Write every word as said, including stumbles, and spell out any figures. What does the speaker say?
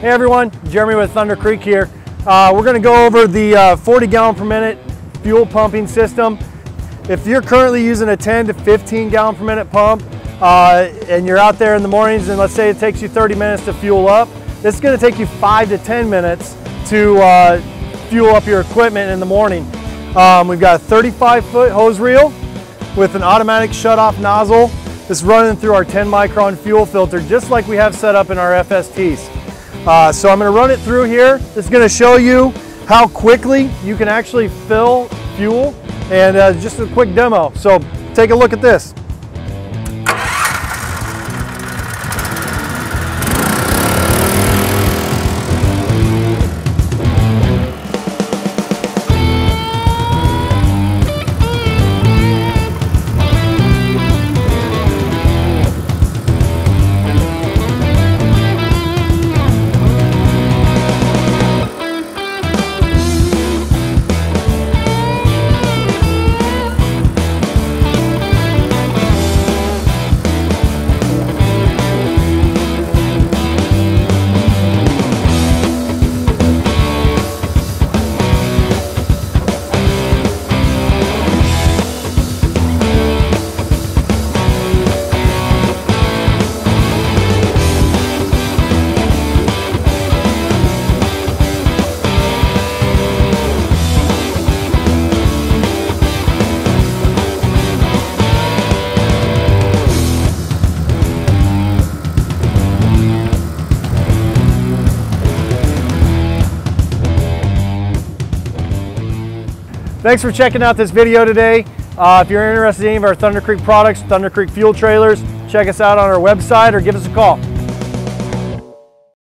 Hey everyone, Jeremy with Thunder Creek here. Uh, we're going to go over the uh, forty gallon per minute fuel pumping system. If you're currently using a ten to fifteen gallon per minute pump uh, and you're out there in the mornings and let's say it takes you thirty minutes to fuel up, this is going to take you five to ten minutes to uh, fuel up your equipment in the morning. Um, we've got a thirty-five foot hose reel with an automatic shut-off nozzle. It's running through our ten micron fuel filter just like we have set up in our F S Ts. Uh, so I'm going to run it through here. It's going to show you how quickly you can actually fill fuel, and uh, just a quick demo. So take a look at this. Thanks for checking out this video today. Uh, if you're interested in any of our Thunder Creek products, Thunder Creek fuel trailers, check us out on our website or give us a call.